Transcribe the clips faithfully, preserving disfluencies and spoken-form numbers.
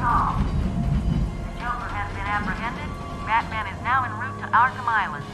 solved. The Joker has been apprehended. Batman is now en route to Arkham Island.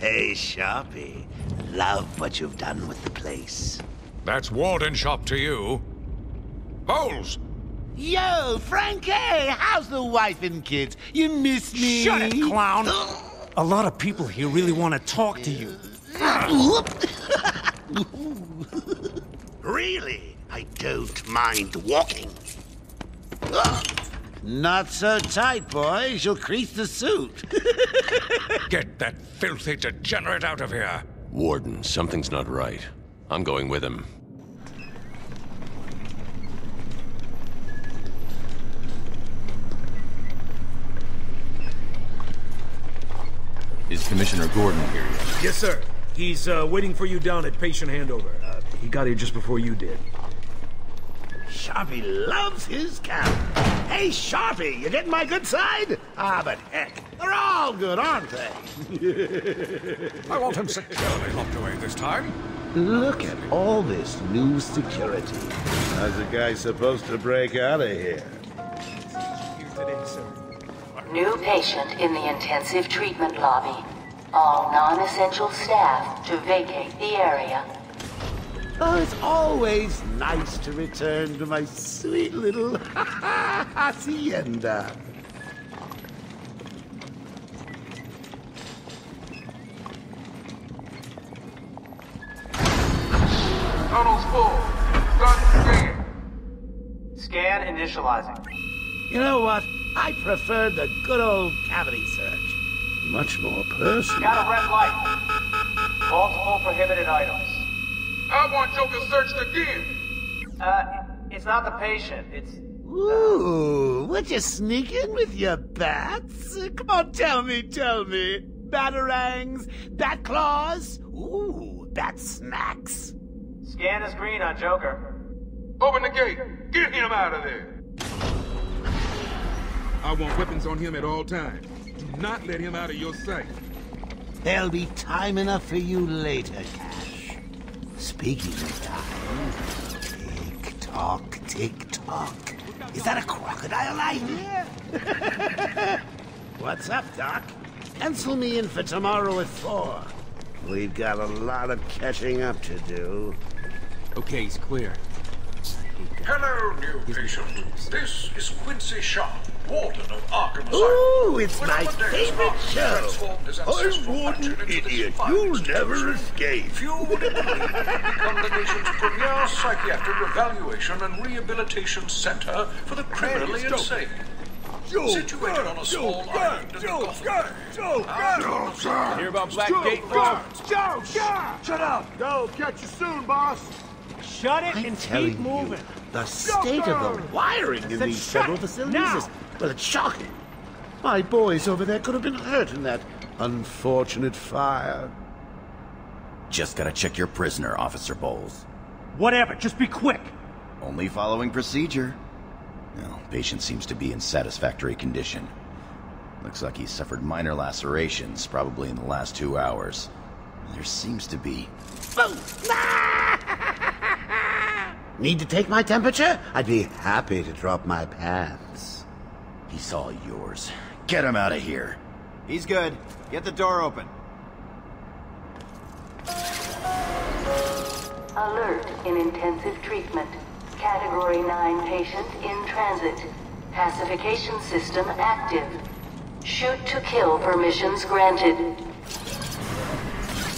Hey, Sharpie. Love what you've done with the place. That's Warden Shop to you. Bowles! Yo, Frankie! How's the wife and kids? You miss me? Shut it, clown! A lot of people here really want to talk to you. Really? I don't mind walking. Not so tight, boys. You'll crease the suit. Get that filthy degenerate out of here. Warden, something's not right. I'm going with him. Is Commissioner Gordon here yet? Yes, sir. He's uh, waiting for you down at patient handover. Uh, he got here just before you did. Sharpie loves his cow. Hey, Sharpie, you getting my good side? Ah, but heck, they're all good, aren't they? I want him securely locked away this time. Look at all this new security. How's a guy supposed to break out of here? New patient in the intensive treatment lobby. All non-essential staff to vacate the area. Oh, it's always nice to return to my sweet little hacienda. Tunnel's full. Start scan. Scan initializing. You know what? I prefer the good old cavity search. Much more personal. Got a red light. Multiple prohibited items. I want Joker searched again! Uh, it's not the patient, it's... Ooh, would you sneak in with your bats? Come on, tell me, tell me. Batarangs, bat claws, ooh, bat smacks. Scan is green on Joker. Open the gate! Get him out of there! I want weapons on him at all times. Do not let him out of your sight. There'll be time enough for you later, Cash. Speaking of time, tick-tock, tick-tock. Is that a crocodile I hear? What's up, Doc? Pencil me in for tomorrow at four. We've got a lot of catching up to do. Okay, he's clear. Hello, new patient. This is Quincy Shaw, Warden of Arkham Asylum. Ooh, it's when my favorite show. I'm Warden Idiot. You'll never escape. Few would have believed it would become the nation's premier psychiatric evaluation and rehabilitation center for the criminally hey, insane. Joe, situated God, on a small Joe, island God, in Joe, Gotham God, Joe, God. No, sir. Hear about Blackgate, boss? Joe, God. Shut up. Go, catch you soon, boss. Shut it I'm and keep moving. You, the state of the wiring in these federal facilities now. is... Well, it's shocking. My boys over there could have been hurt in that unfortunate fire. Just gotta check your prisoner, Officer Bowles. Whatever, just be quick. Only following procedure. Well, patient seems to be in satisfactory condition. Looks like he suffered minor lacerations, probably in the last two hours. There seems to be... Need to take my temperature? I'd be happy to drop my pants. He's all yours. Get him out of here. He's good. Get the door open. Alert in intensive treatment. Category nine patient in transit. Pacification system active. Shoot to kill permissions granted.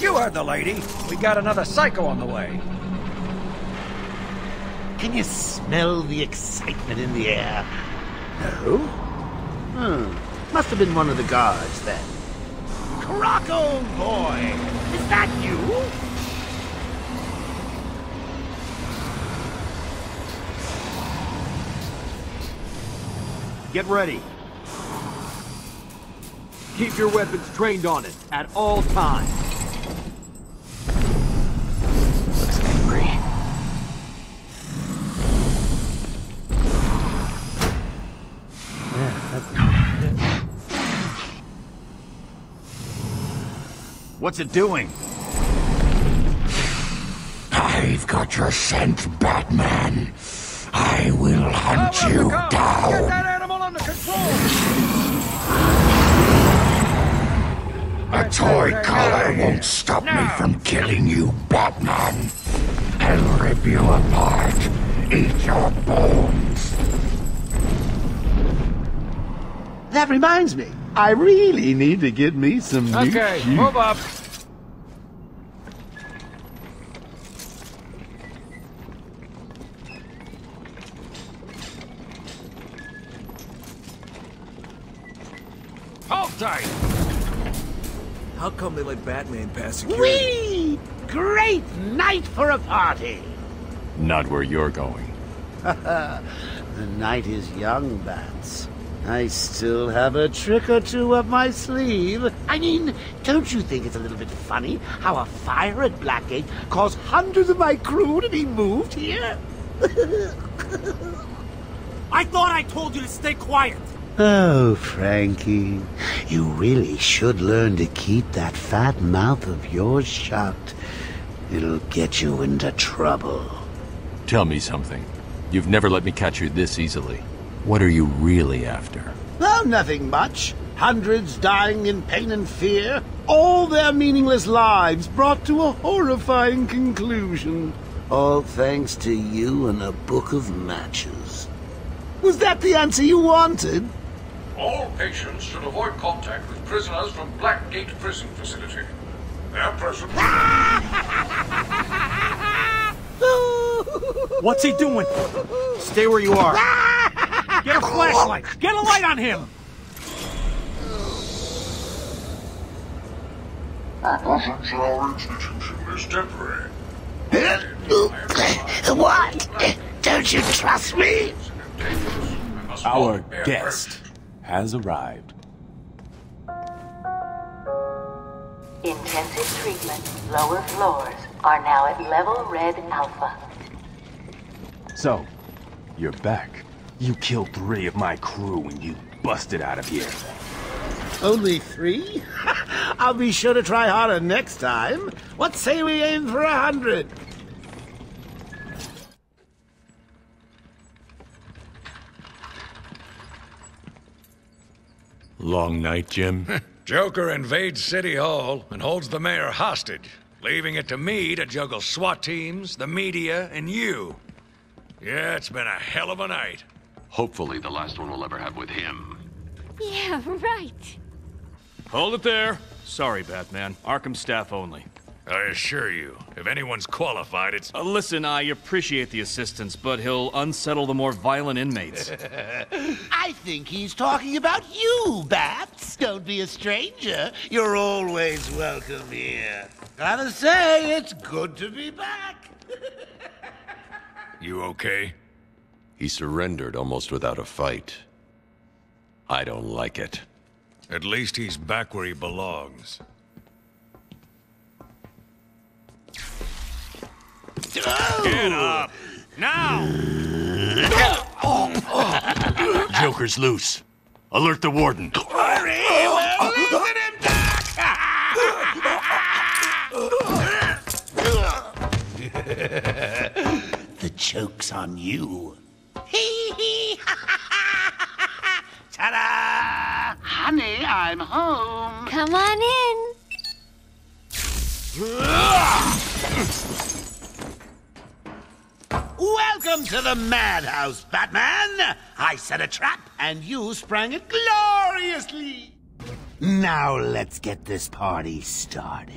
You heard the lady. We got another psycho on the way. Can you smell the excitement in the air? No? Hmm. Must have been one of the guards then. Croco boy! Is that you? Get ready. Keep your weapons trained on it at all times. Looks angry. Yeah, that's not it. What's it doing? I've got your scent, Batman. I will hunt oh, you down. Get that animal under control. A toy hey, hey, collar hey. won't stop no. me from killing you, Batman. I'll rip you apart. Eat your bones. That reminds me. I really need to get me some okay, new Okay, move up. How come they let Batman pass security? Whee! Great night for a party! Not where you're going. The night is young, Bats. I still have a trick or two up my sleeve. I mean, don't you think it's a little bit funny how a fire at Blackgate caused hundreds of my crew to be moved here? I thought I told you to stay quiet! Oh, Frankie, you really should learn to keep that fat mouth of yours shut. It'll get you into trouble. Tell me something. You've never let me catch you this easily. What are you really after? Oh, nothing much. Hundreds dying in pain and fear. All their meaningless lives brought to a horrifying conclusion. All thanks to you and a book of matches. Was that the answer you wanted? All patients should avoid contact with prisoners from Blackgate prison facility. Their presence... What's he doing? Stay where you are. Get a flashlight. Get a light on him. Purpose of our institution is temporary. What? Don't you trust me? Our guest has arrived. Intensive treatment. Lower floors are now at level red alpha. So, you're back. You killed three of my crew when you busted out of here. Only three? I'll be sure to try harder next time. What say we aim for a hundred? Long night, Jim. Joker invades City Hall and holds the mayor hostage, leaving it to me to juggle SWAT teams, the media, and you. Yeah, it's been a hell of a night. Hopefully the last one we'll ever have with him. Yeah, right. Hold it there. Sorry, Batman. Arkham staff only. I assure you, if anyone's qualified, it's... Uh, listen, I appreciate the assistance, but he'll unsettle the more violent inmates. I think he's talking about you, Bats. Don't be a stranger. You're always welcome here. Gotta say, it's good to be back. You okay? He surrendered almost without a fight. I don't like it. At least he's back where he belongs. Get up! Now! Joker's loose. Alert the warden. Hurry! We're losing him back! The joke's on you. Ta-da! Honey, I'm home. Come on in. Welcome to the madhouse, Batman! I set a trap, and you sprang it gloriously! Now let's get this party started.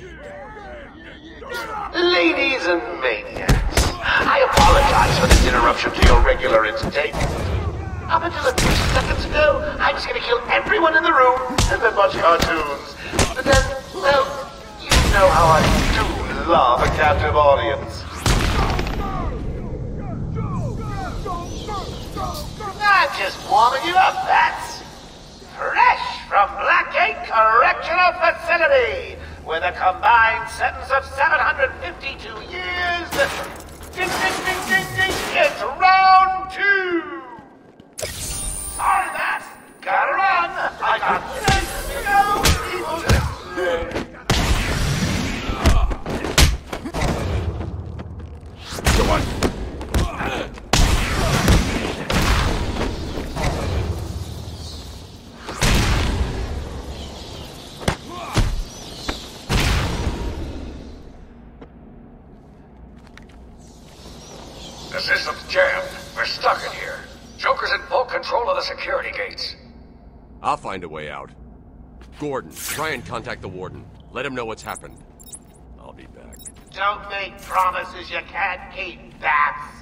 Ladies and maniacs, I apologize for this interruption to your regular intake. Up until a few seconds ago, I was gonna kill everyone in the room and then watch cartoons. But then, well, you know how I do love a captive audience. I'm just warming you up, Bats. Fresh from Blackgate Correctional Facility, with a combined sentence of seven hundred fifty-two years. Ding, ding, ding, ding, ding. It's round two. Sorry, Bats. Gotta run. I got places to go. People just... Come on. The system's jammed. We're stuck in here. Joker's in full control of the security gates. I'll find a way out. Gordon, try and contact the warden. Let him know what's happened. I'll be back. Don't make promises you can't keep, Bats.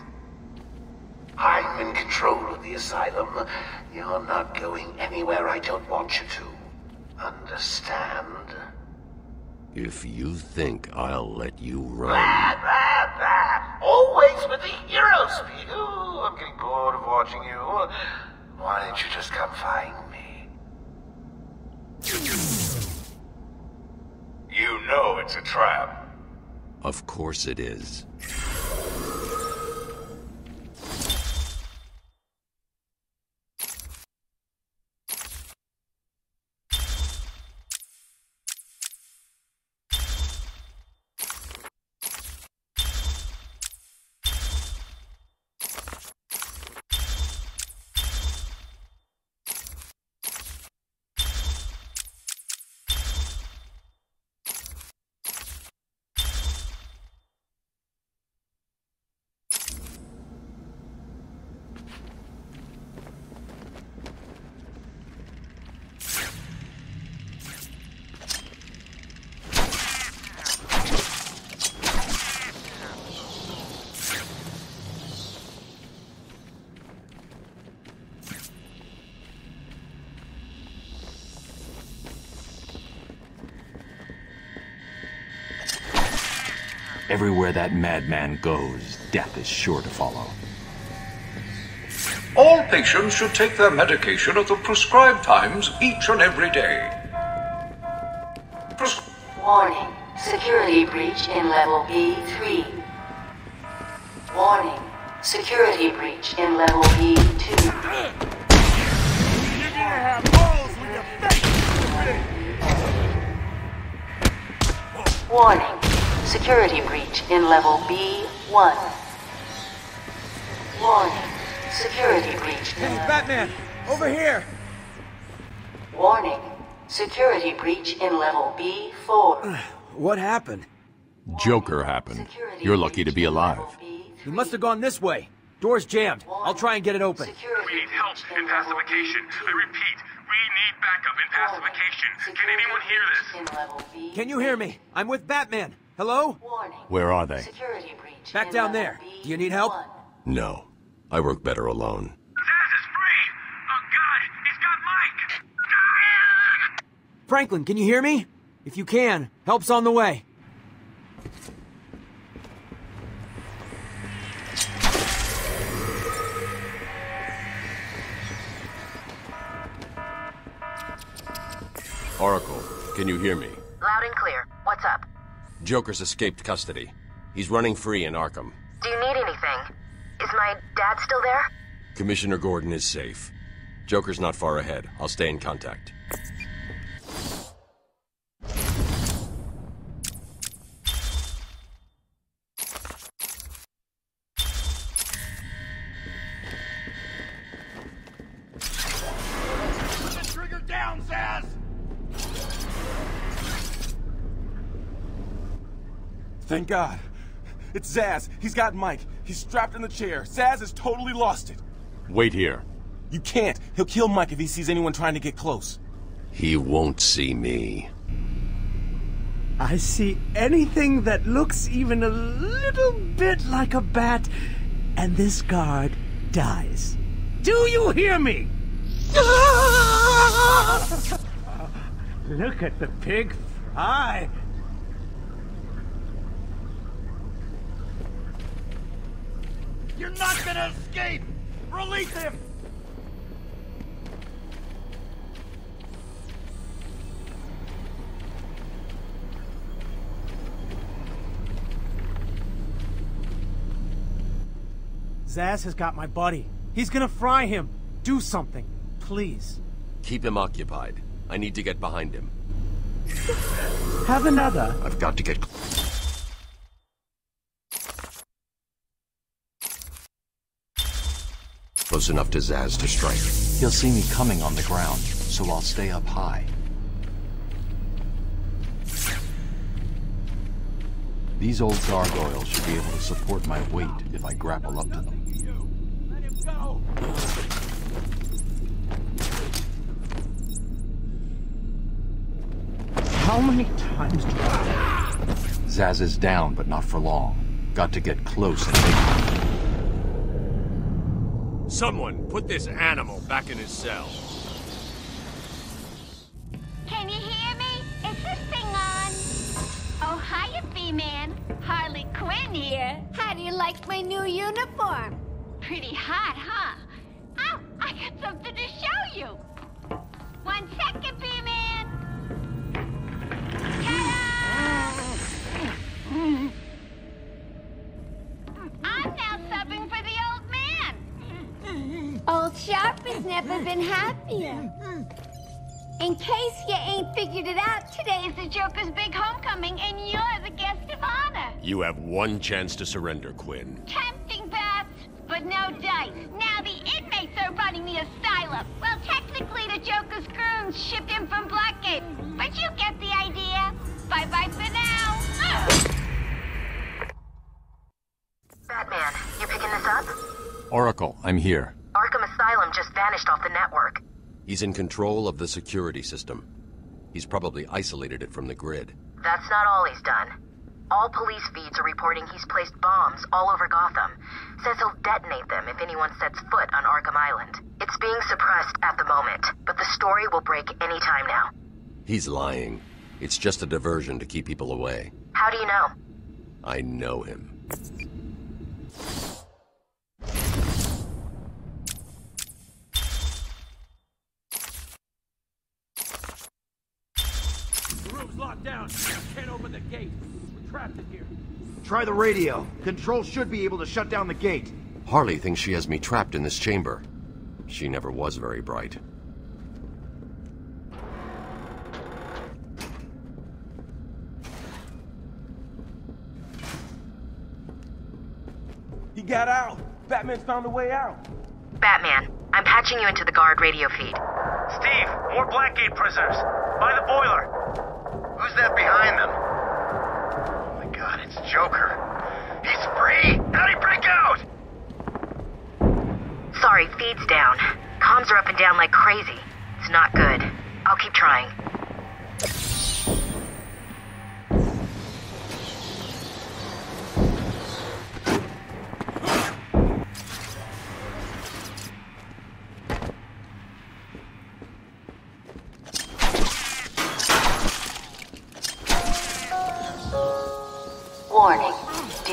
I'm in control of the asylum. You're not going anywhere I don't want you to. Understand? If you think I'll let you run... Bad, bad, bad. Always with the hero speed. Ooh, I'm getting bored of watching you. Why don't you just come find me? You know it's a trap. Of course it is. Everywhere that madman goes, death is sure to follow. All patients should take their medication at the prescribed times each and every day. Pres- Warning. Security breach in level B three. Warning. Security breach in level B two. You're gonna have balls with your face! Warning. Security breach in level B one. Warning. Security breach. Hey, Batman! Over here! Warning. Security breach in level B four. What happened? Joker happened. You're lucky to be alive. We must have gone this way. Door's jammed. I'll try and get it open. We need help in pacification. I repeat, we need backup in pacification. Can anyone hear this? Can you hear me? I'm with Batman. Hello? Warning. Where are they? Security breach. Back down there. Do you need help? No. I work better alone. Zaz is free! Oh god, he's got Mike! Franklin, can you hear me? If you can, help's on the way. Oracle, can you hear me? Loud and clear. What's up? Joker's escaped custody. He's running free in Arkham. Do you need anything? Is my dad still there? Commissioner Gordon is safe. Joker's not far ahead. I'll stay in contact. Put the trigger down, Zaz! Thank God. It's Zaz. He's got Mike. He's strapped in the chair. Zaz has totally lost it. Wait here. You can't. He'll kill Mike if he sees anyone trying to get close. He won't see me. I see anything that looks even a little bit like a bat, and this guard dies. Do you hear me? Ah! Look at the pig fry. You're not gonna escape! Release him! Zaz has got my buddy. He's gonna fry him. Do something, please. Keep him occupied. I need to get behind him. Have another. I've got to get... close enough to Zaz to strike. He'll see me coming on the ground, so I'll stay up high. These old gargoyles should be able to support my weight if I grapple up to them. Let him go! How many times do I... Zaz is down, but not for long. Got to get close and take... Someone put this animal back in his cell. Can you hear me? Is this thing on? Oh, hiya, B-Man. Harley Quinn here. How do you like my new uniform? Pretty hot, huh? Oh, I got something to show you. One second, B-Man. I'm now subbing for the old man. Old Sharpie's never been happier. In case you ain't figured it out, today is the Joker's big homecoming, and you're the guest of honor. You have one chance to surrender, Quinn. Tempting, Bats, but no dice. Now the inmates are running the asylum. Well, technically the Joker's goons shipped him from Blackgate, but you get the idea. Bye-bye for now. Ugh. Batman, you picking this up? Oracle, I'm here. Arkham Asylum just vanished off the network. He's in control of the security system. He's probably isolated it from the grid. That's not all he's done. All police feeds are reporting he's placed bombs all over Gotham. Says he'll detonate them if anyone sets foot on Arkham Island. It's being suppressed at the moment, but the story will break any time now. He's lying. It's just a diversion to keep people away. How do you know? I know him. The room's locked down. Can't open the gate. We're trapped in here. Try the radio. Control should be able to shut down the gate. Harley thinks she has me trapped in this chamber. She never was very bright. He got out! Batman's found a way out! Batman, I'm patching you into the guard radio feed. Steve, more Blackgate prisoners! By the boiler! Who's that behind them? Oh my god, it's Joker. He's free! How'd he break out? Sorry, feed's down. Comms are up and down like crazy. It's not good. I'll keep trying.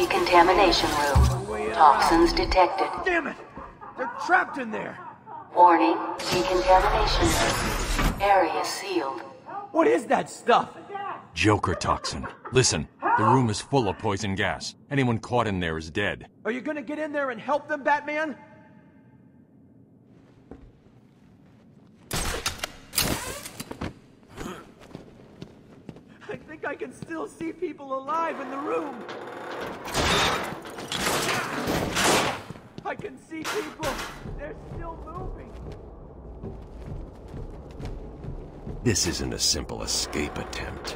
Contamination room. Toxins detected. Damn it! They're trapped in there! Warning, decontamination. Area sealed. What is that stuff? Joker toxin. Listen, the room is full of poison gas. Anyone caught in there is dead. Are you gonna get in there and help them, Batman? I think I can still see people alive in the room. I can see people. They're still moving. This isn't a simple escape attempt.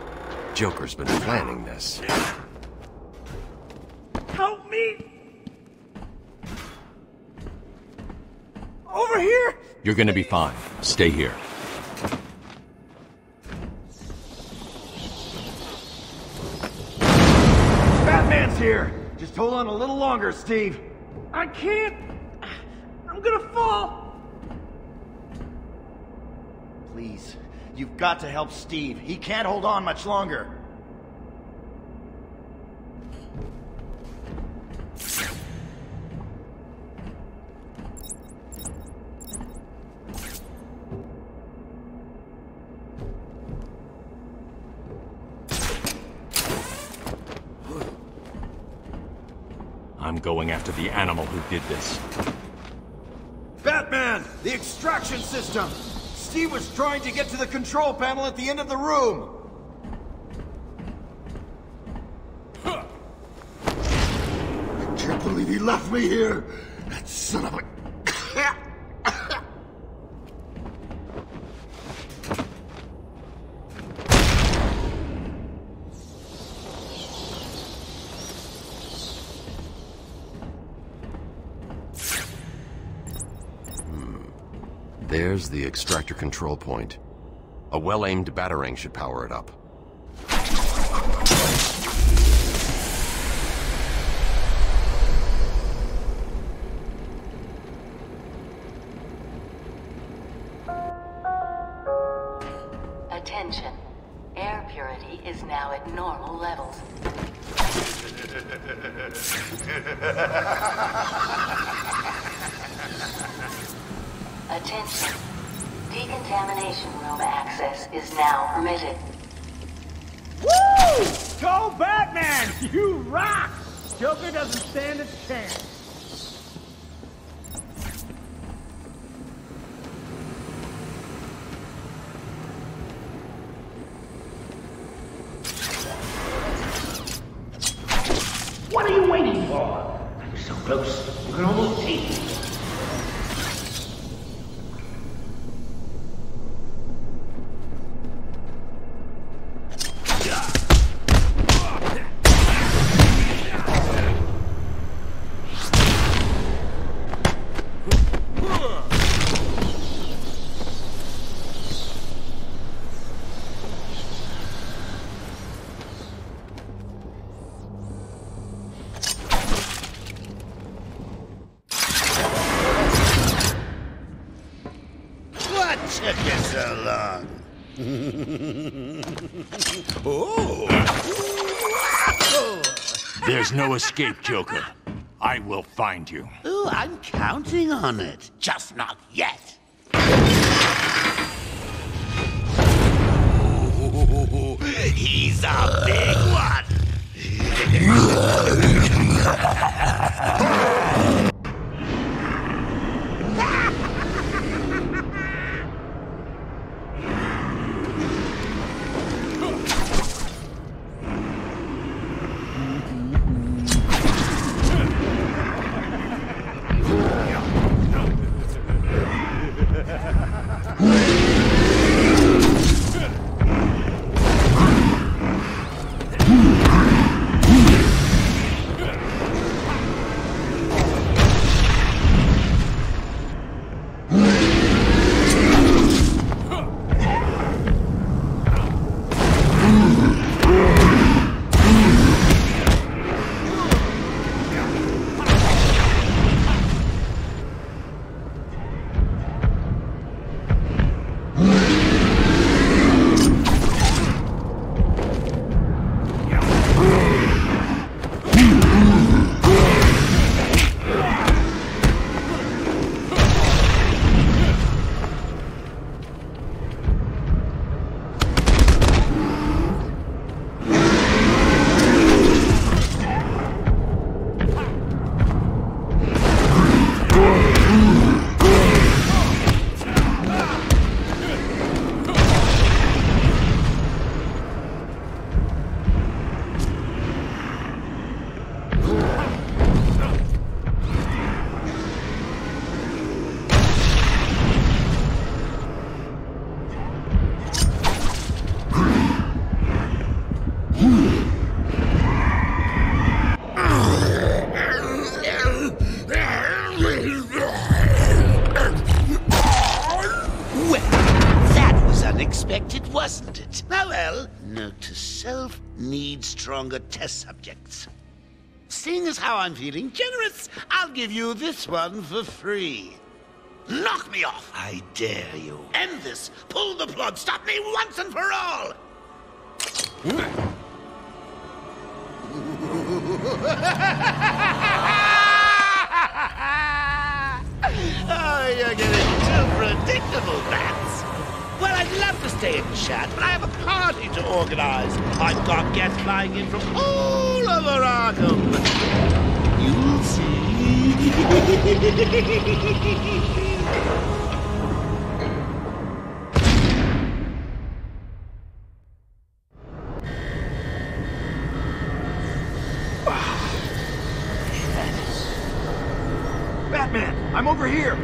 Joker's been planning this. leave. Over here! You're gonna be fine. Stay here. Batman's here! Just hold on a little longer, Steve. I can't. I'm gonna fall. Please, you've got to help Steve. He can't hold on much longer. I'm going after the animal who did this. Batman! The extraction system! Steve was trying to get to the control panel at the end of the room! Huh. I can't believe he left me here! That son of a... There's the extractor control point. A well-aimed Batarang should power it up. Attention. Air purity is now at normal levels. Attention. Decontamination room access is now permitted. Woo! Go Batman! You rock! Joker doesn't stand a chance. What are you waiting for? I'm so close. You can almost taste it. There's no escape, Joker. I will find you. Ooh, I'm counting on it. Just not yet. Ooh, he's a big one. wasn't it? Ah, well, note to self, need stronger test subjects. Seeing as how I'm feeling generous, I'll give you this one for free. Knock me off! I dare you. End this! Pull the plug! Stop me once and for all! Oh, you're getting too predictable, Bats. Well, I'd love to stay and chat, but I have a party to organize. I've got guests flying in from all over Arkham. You'll see. I'm over here!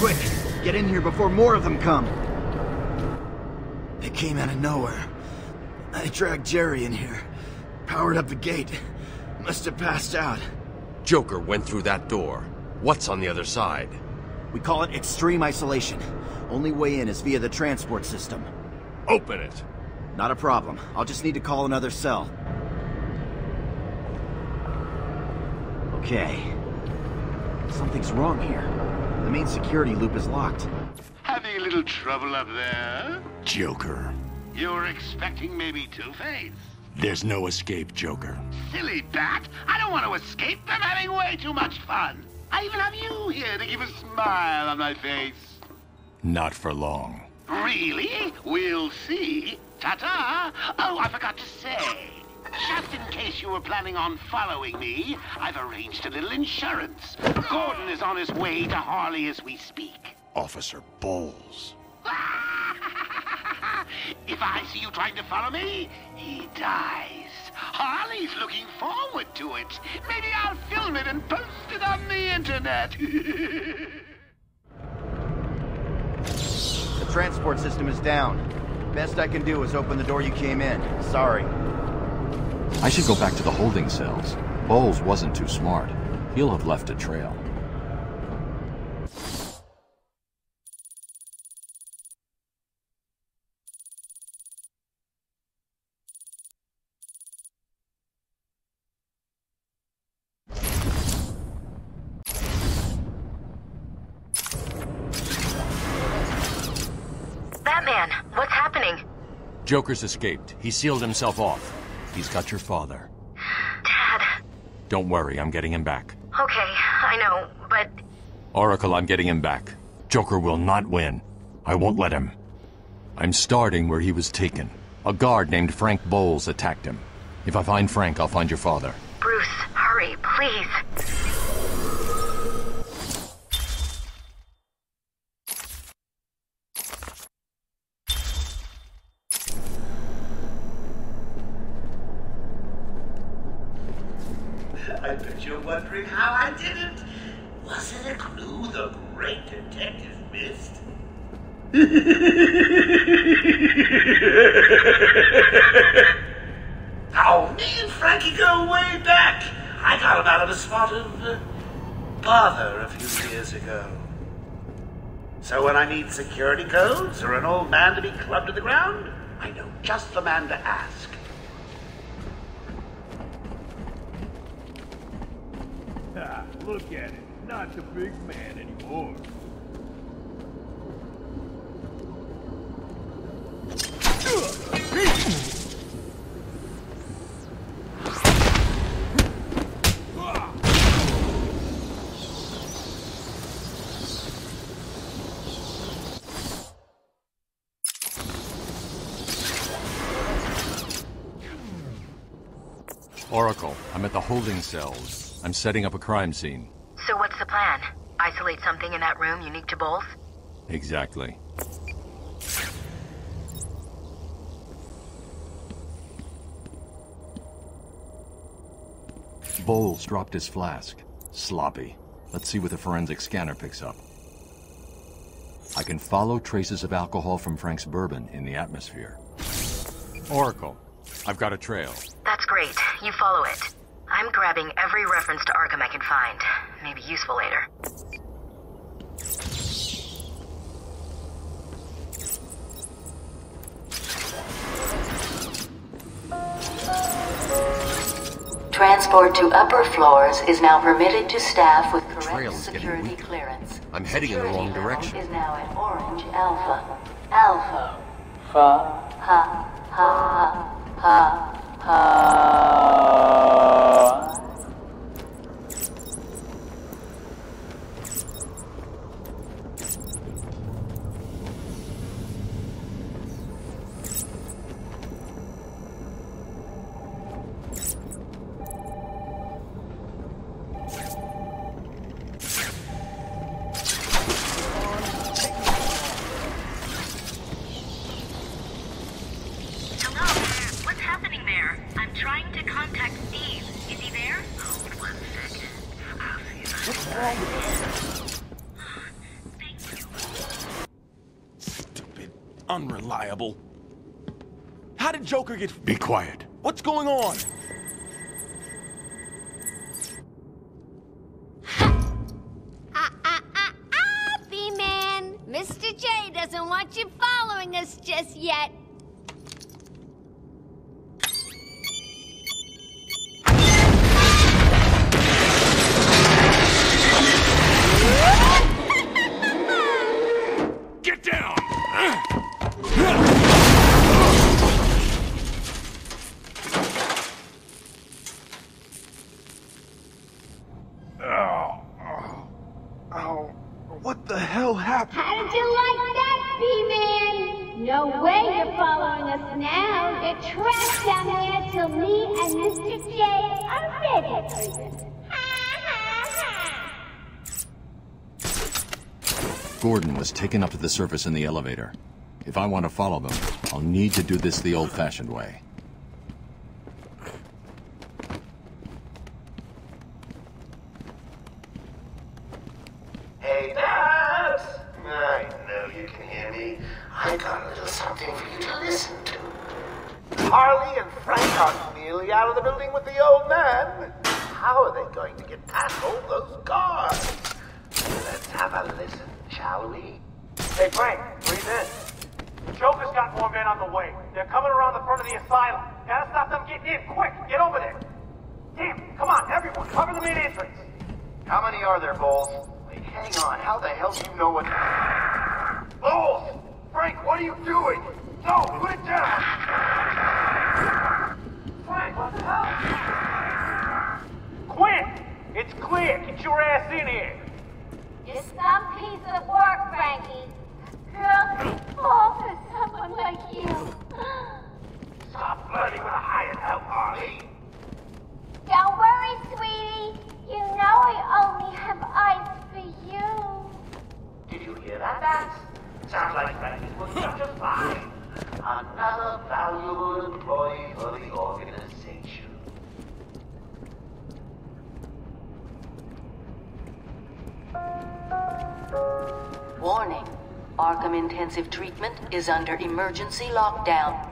Quick! Get in here before more of them come! They came out of nowhere. I dragged Jerry in here. Powered up the gate. Must have passed out. Joker went through that door. What's on the other side? We call it extreme isolation. Only way in is via the transport system. Open it! Not a problem. I'll just need to call another cell. Okay. Something's wrong here. The main security loop is locked. Having a little trouble up there? Joker. You were expecting maybe Two-Face. There's no escape, Joker. Silly bat! I don't want to escape. I'm having way too much fun. I even have you here to give a smile on my face. Not for long. Really? We'll see. Ta-ta! Oh, I forgot to say. Just in case you were planning on following me, I've arranged a little insurance. Gordon is on his way to Harley as we speak. Officer Bowles. If I see you trying to follow me, he dies. Harley's looking forward to it. Maybe I'll film it and post it on the internet. The transport system is down. Best I can do is open the door you came in. Sorry. I should go back to the holding cells. Bowles wasn't too smart. He'll have left a trail. Batman, what's happening? Joker's escaped. He sealed himself off. He's got your father. Dad. Don't worry, I'm getting him back. Okay, I know, but... Oracle, I'm getting him back. Joker will not win. I won't let him. I'm starting where he was taken. A guard named Frank Bowles attacked him. If I find Frank, I'll find your father. Bruce, hurry, please. Wondering how I did it. Was it a clue the great detective missed? Oh, me and Frankie go way back. I got him out of a spot of uh, bother a few years ago. So when I need security codes or an old man to be clubbed to the ground, I know just the man to ask. Ah, look at it. Not the big man anymore. Oracle, I'm at the holding cells. I'm setting up a crime scene. So what's the plan? Isolate something in that room unique to both? Exactly. Bowles dropped his flask. Sloppy. Let's see what the forensic scanner picks up. I can follow traces of alcohol from Frank's bourbon in the atmosphere. Oracle, I've got a trail. That's great. You follow it. I'm grabbing every reference to Arkham I can find. Maybe useful later. Transport to upper floors is now permitted to staff with correct security clearance. I'm heading in the wrong direction. Security is now at orange alpha. Alpha. Fa. Ha. Ha. Ha. Ha. Unreliable. How did Joker get... Be quiet. What's going on? Ah, ah, ah, ah, B-Man! Mister J doesn't want you following us just yet. Gordon was taken up to the surface in the elevator. If I want to follow them, I'll need to do this the old-fashioned way. Hey, Babs! I know you can hear me. I got a little something for you to listen to. Harley and Frank are nearly out of the building with the old man. How are they going to get past all those guards? Let's have a listen, shall we? Hey, Frank, breathe in. Joker's got more men on the way. They're coming around the front of the asylum. Gotta stop them getting in, quick! Get over there! Damn, come on, everyone, cover the main entrance! How many are there, Bowles? Wait, hang on, how the hell do you know what... Bowles! Frank, what are you doing? No, put it down! Frank, what the hell? Quinn! It's clear, get your ass in here! You're some piece of work, Frankie. Girls fall for someone like you. Stop flirting with a hired help, Harley. Don't worry, sweetie. You know I only have eyes for you. Did you hear that, Bats? Sounds like Frankie's was just fine. Another valuable employee for the organization. Warning, Arkham Intensive Treatment is under emergency lockdown.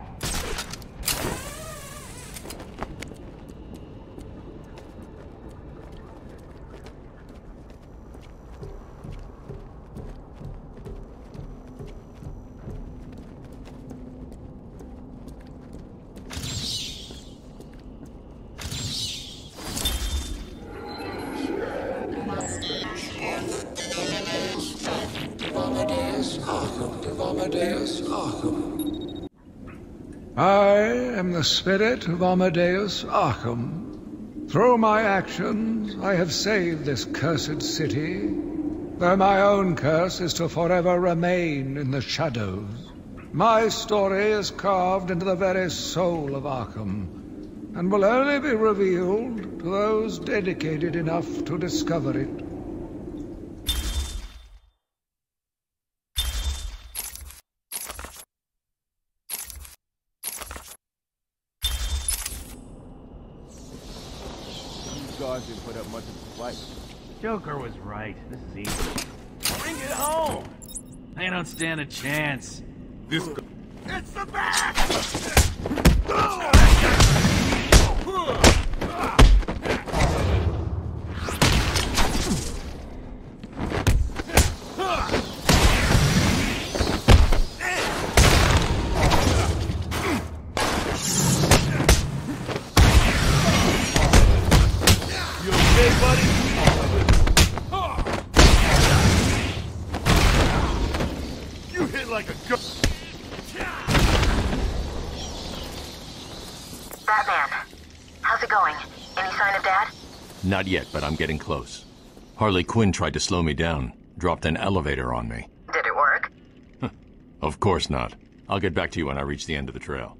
The spirit of Amadeus Arkham. Through my actions, I have saved this cursed city, though my own curse is to forever remain in the shadows. My story is carved into the very soul of Arkham, and will only be revealed to those dedicated enough to discover it. These guards didn't put up much of a fight. Joker was right. This is easy. Bring it home! They don't stand a chance. This guy. It's the bat! Not yet, but I'm getting close. Harley Quinn tried to slow me down, dropped an elevator on me. Did it work? Of course not. I'll get back to you when I reach the end of the trail.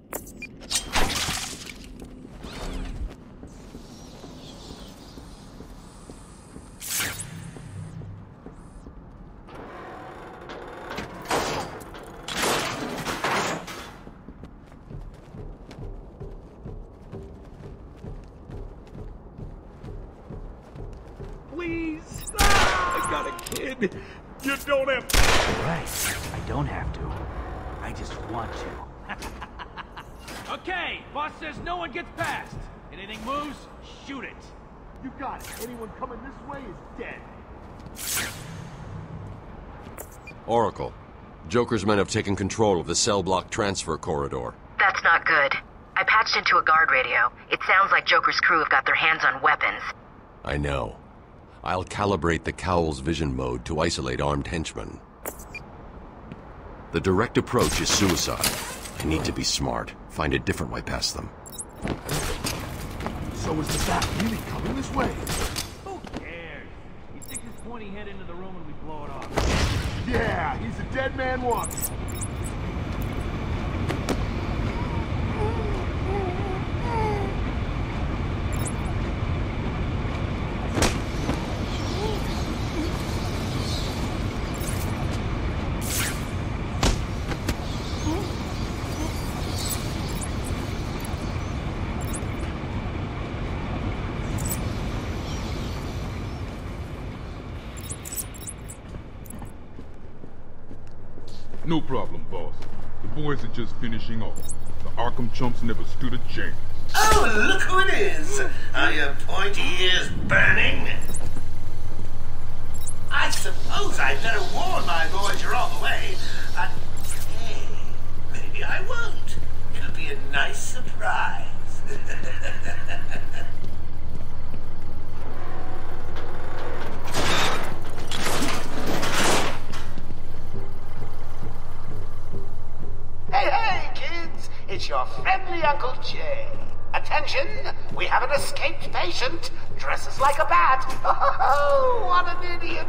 Anyone coming this way is dead. Oracle, Joker's men have taken control of the cell block transfer corridor. That's not good. I patched into a guard radio. It sounds like Joker's crew have got their hands on weapons. I know. I'll calibrate the Cowl's vision mode to isolate armed henchmen. The direct approach is suicide. I need to be smart. Find a different way past them. So is the bat really coming this way? Who cares? He sticks his pointy head into the room and we blow it off. Yeah, he's a dead man walking. No problem, boss. The boys are just finishing off. The Arkham chumps never stood a chance. Oh, look who it is! Are your pointy ears burning? I suppose I'd better warn my boys you're on the way. I... Hey, maybe I won't. It'll be a nice surprise. Hey, hey, kids! It's your friendly Uncle Jay. Attention! We have an escaped patient. Dresses like a bat. Oh, what an idiot!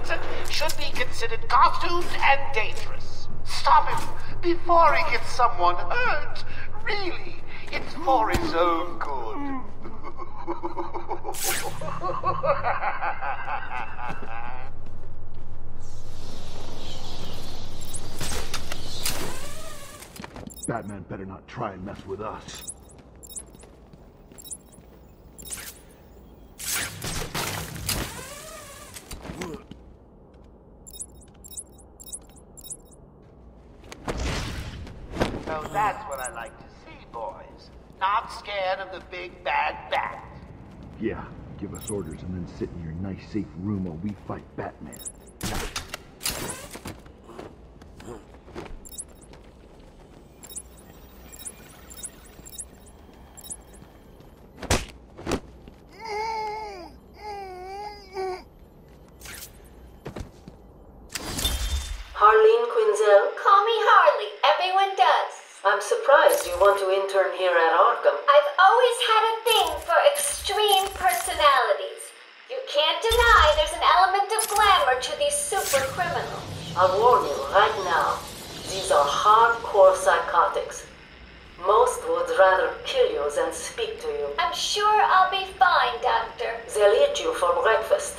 Should be considered costumed and dangerous. Stop him before he gets someone hurt. Really, it's for his own good. Batman better not try and mess with us. So that's what I like to see, boys. Not scared of the big bad bat. Yeah, give us orders and then sit in your nice safe room while we fight Batman. Most would rather curious and speak to you. I'm sure I'll be fine, Doctor. They'll eat you for breakfast.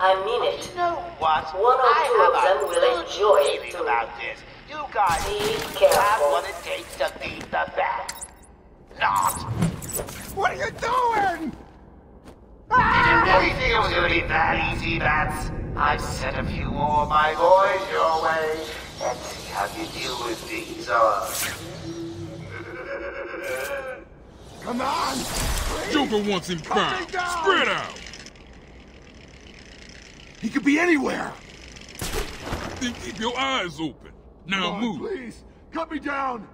I mean it. You know what? One or I two of them will enjoy it too. About this. You guys have what it takes to beat the best. Not! What are you doing? Did you really think it was going to be that easy, Bats? I've sent a few more of my boys your way. Let's see how you deal with these odds. Come on! Please. Joker wants him found. Spread out! He could be anywhere! Then keep your eyes open. Now Come on, move. Please, cut me down!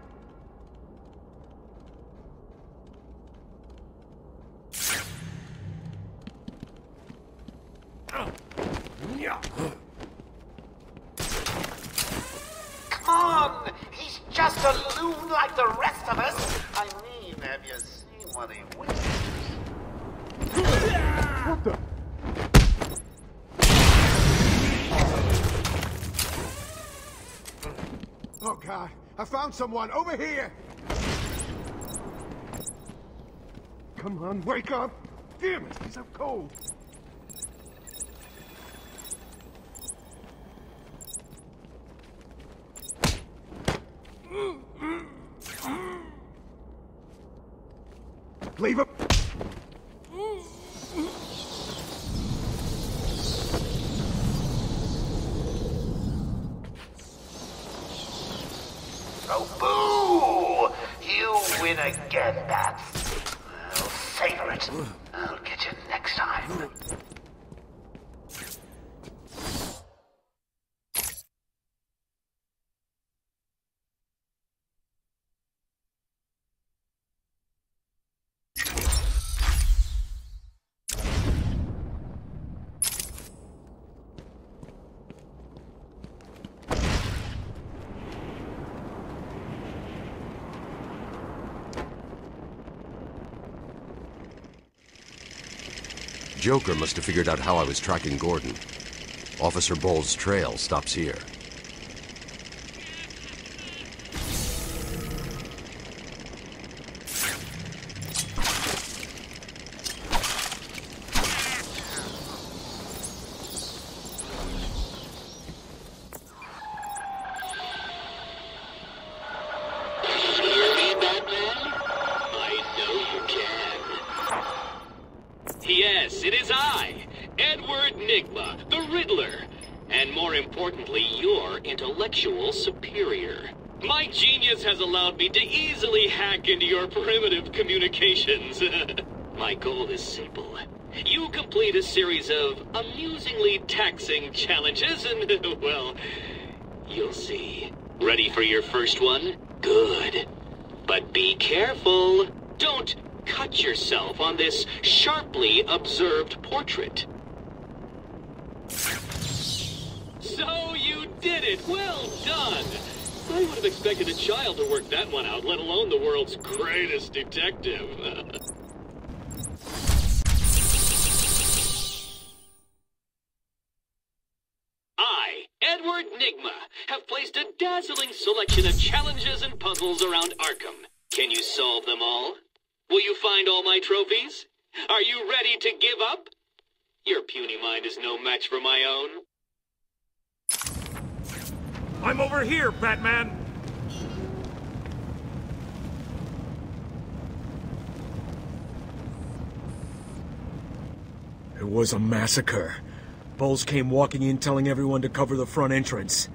Come on! He's just a loon like the rest of us! I mean, have you seen what he wishes? What the? Oh God, I found someone! Over here! Come on, wake up! Damn it, he's up cold! Leave him! Oh, boo! You win again, Bats. I'll savor it. I'll get you next time. Joker must have figured out how I was tracking Gordon. Officer Boll's trail stops here. Into your primitive communications. My goal is simple. You complete a series of amusingly taxing challenges and, well, you'll see. Ready for your first one? Good. But be careful. Don't cut yourself on this sharply observed portrait. So you did it! Well done! I would have expected a child to work that one out, let alone the world's greatest detective. I, Edward Nigma, have placed a dazzling selection of challenges and puzzles around Arkham. Can you solve them all? Will you find all my trophies? Are you ready to give up? Your puny mind is no match for my own. I'm over here, Batman! It was a massacre. Bowles came walking in telling everyone to cover the front entrance.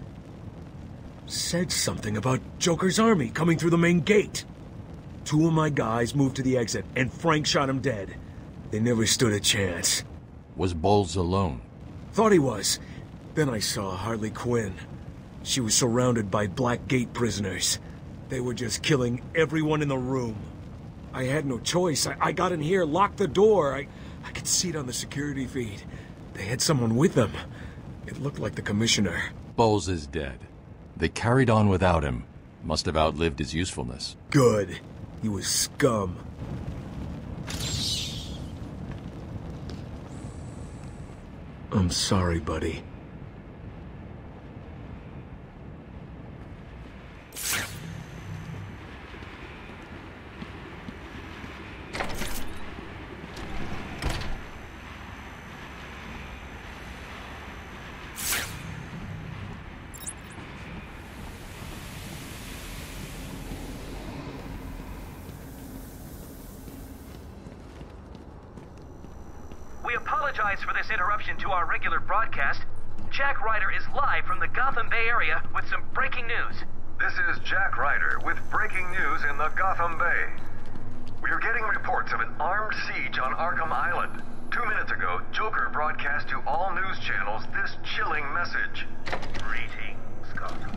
Said something about Joker's army coming through the main gate. Two of my guys moved to the exit, and Frank shot him dead. They never stood a chance. Was Bowles alone? Thought he was. Then I saw Harley Quinn. She was surrounded by Blackgate prisoners. They were just killing everyone in the room. I had no choice. I, I got in here, locked the door. I, I could see it on the security feed. They had someone with them. It looked like the Commissioner. Bowles is dead. They carried on without him. Must have outlived his usefulness. Good. He was scum. I'm sorry, buddy. We apologize for this interruption to our regular broadcast. Jack Ryder is live from the Gotham Bay area with some breaking news. This is Jack Ryder with breaking news in the Gotham Bay. We are getting reports of an armed siege on Arkham Island. Two minutes ago, Joker broadcast to all news channels this chilling message. Greetings, Gotham.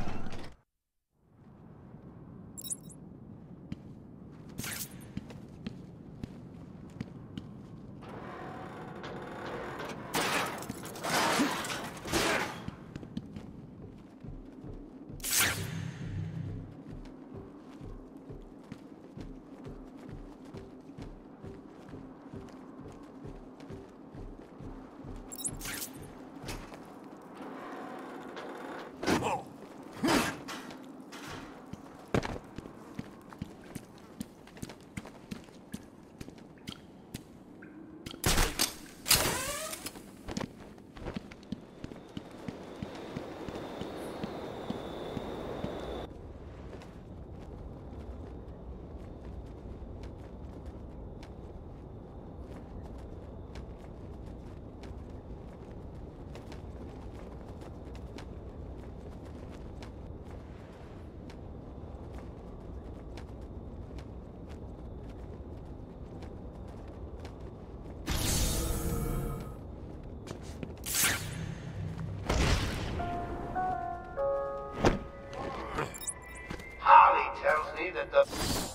That the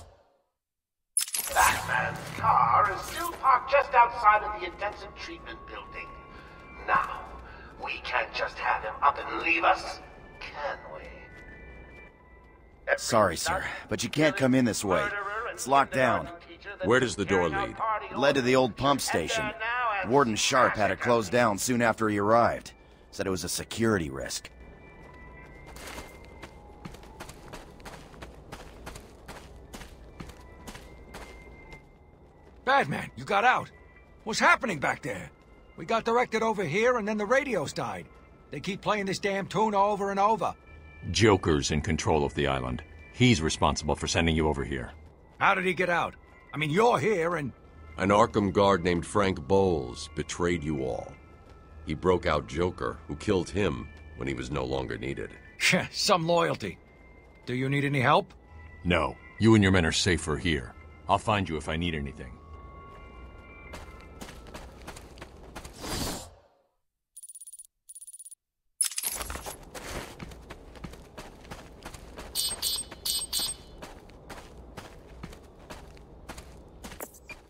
Batman's car is still parked just outside of the intensive treatment building. Now, we can't just have him up and leave us, can we? Every Sorry, sir, but you can't come in this way. It's locked down. Where does the door lead? It led to the old pump station. Warden Sharp had it closed down soon after he arrived. Said it was a security risk. Batman, you got out. What's happening back there? We got directed over here and then the radios died. They keep playing this damn tune over and over. Joker's in control of the island. He's responsible for sending you over here. How did he get out? I mean, you're here and... An Arkham guard named Frank Bowles betrayed you all. He broke out Joker, who killed him when he was no longer needed. Some loyalty. Do you need any help? No. You and your men are safer here. I'll find you if I need anything.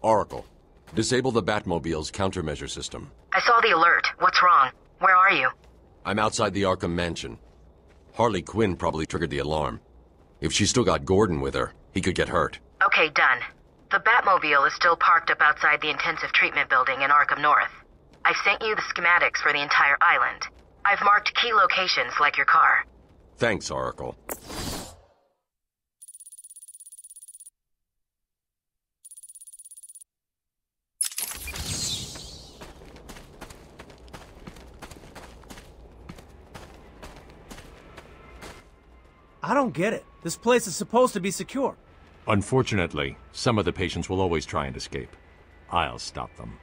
Oracle, disable the Batmobile's countermeasure system. I saw the alert. What's wrong? Where are you? I'm outside the Arkham mansion. Harley Quinn probably triggered the alarm. If she still got Gordon with her, he could get hurt. Okay, done. The Batmobile is still parked up outside the intensive treatment building in Arkham North. I sent you the schematics for the entire island. I've marked key locations like your car. Thanks, Oracle. I don't get it. This place is supposed to be secure. Unfortunately, some of the patients will always try and escape. I'll stop them.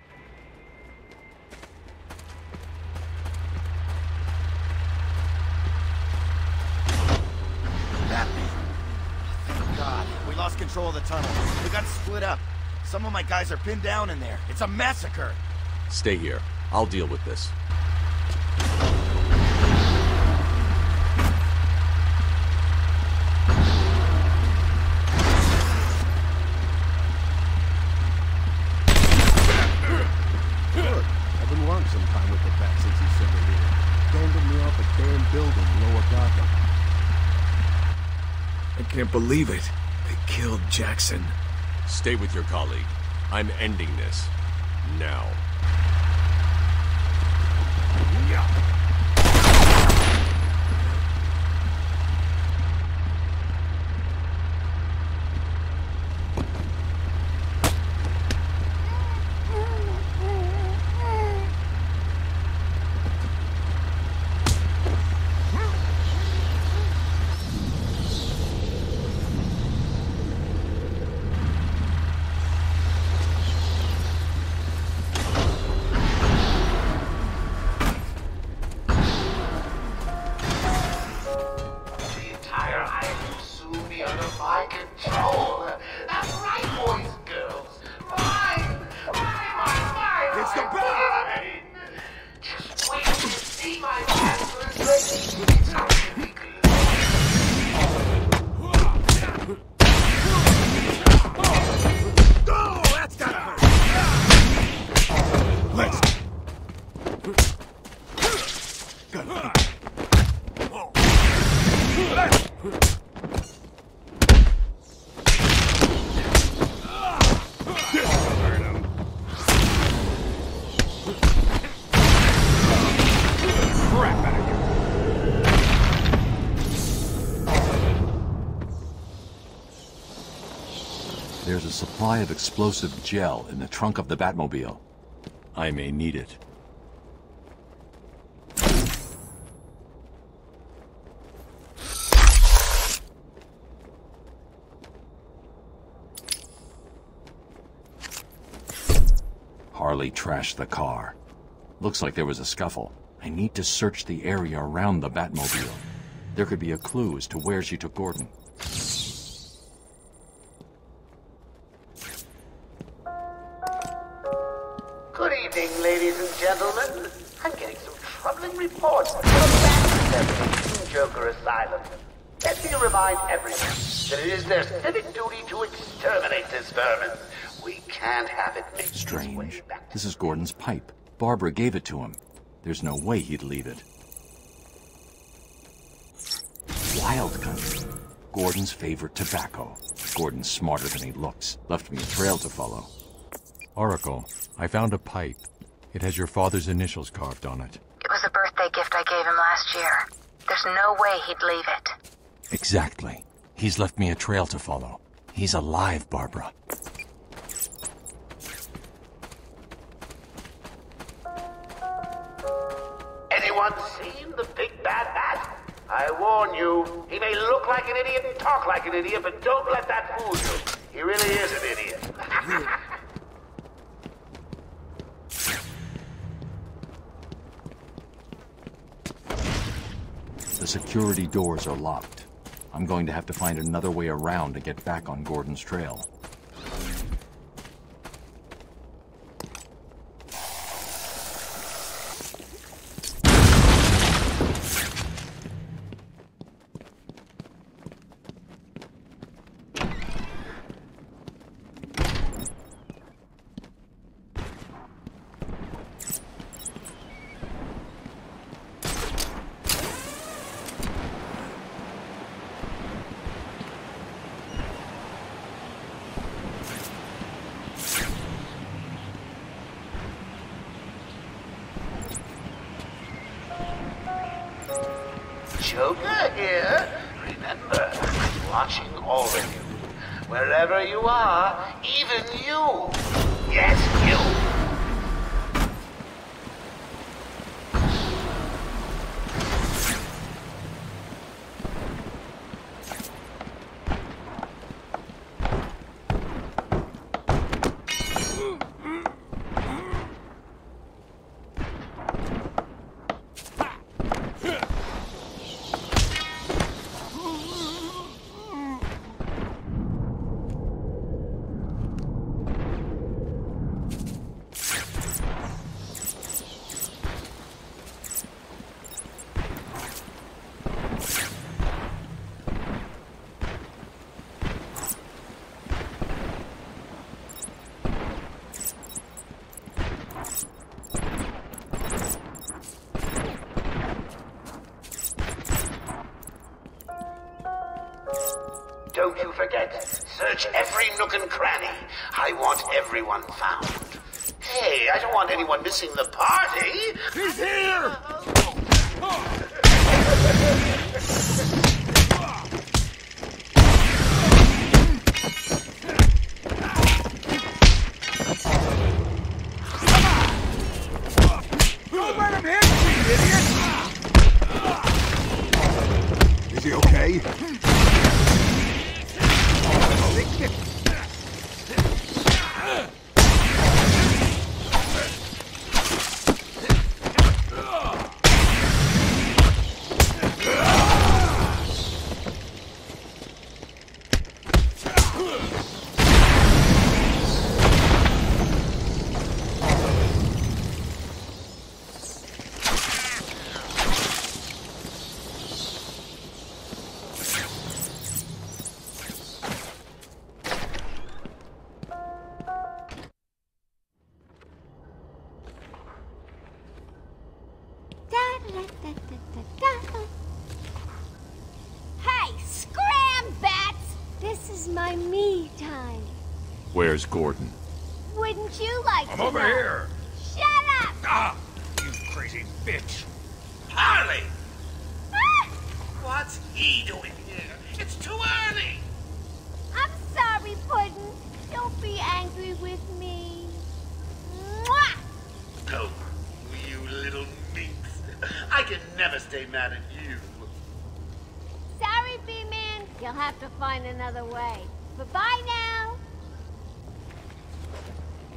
Batman. Thank God. We lost control of the tunnel. We got split up. Some of my guys are pinned down in there. It's a massacre. Stay here. I'll deal with this. Can't believe it. They killed Jackson. Stay with your colleague. I'm ending this. Now. There's a supply of explosive gel in the trunk of the Batmobile. I may need it. Harley trashed the car. Looks like there was a scuffle. I need to search the area around the Batmobile. There could be a clue as to where she took Gordon. Good evening, ladies and gentlemen. I'm getting some troubling reports from the Joker Asylum. Let me remind everyone that it is their civic duty to exterminate this vermin. We can't have it mixed. Strange. This is Gordon's pipe. Barbara gave it to him. There's no way he'd leave it. Wild country. Gordon's favorite tobacco. Gordon's smarter than he looks. Left me a trail to follow. Oracle, I found a pipe. It has your father's initials carved on it. It was a birthday gift I gave him last year. There's no way he'd leave it. Exactly. He's left me a trail to follow. He's alive, Barbara. Anyone seen the big bad bat? I warn you, he may look like an idiot and talk like an idiot, but don't let that fool you. He really is an idiot. The security doors are locked. I'm going to have to find another way around to get back on Gordon's trail. Joker here. Remember, I'm watching all of you. Wherever you are, even you. Yes, you. Don't you forget, search every nook and cranny. I want everyone found. Hey, I don't want anyone missing the party. He's here! Oh. Hey, scram, bats! This is my me time. Where's Gordon? Wouldn't you like I'm to I'm over know? Here! Shut up! Ah, you crazy bitch! Harley! Ah! What's he doing here? It's too early! I'm sorry, Puddin'. Don't be angry with me. Mwah! Oh, you little minx. I can never stay mad at you. Sorry, B-Man. You'll have to find another way. Bye-bye now.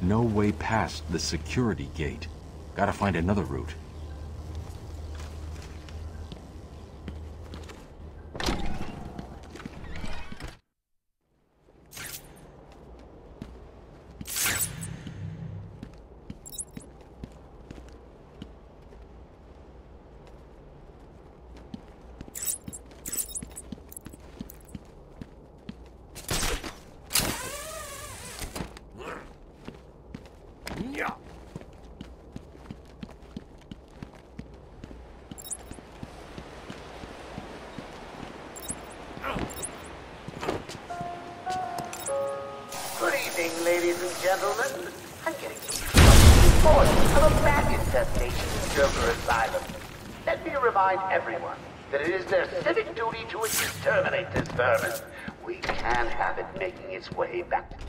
No way past the security gate. Gotta find another route. Way back.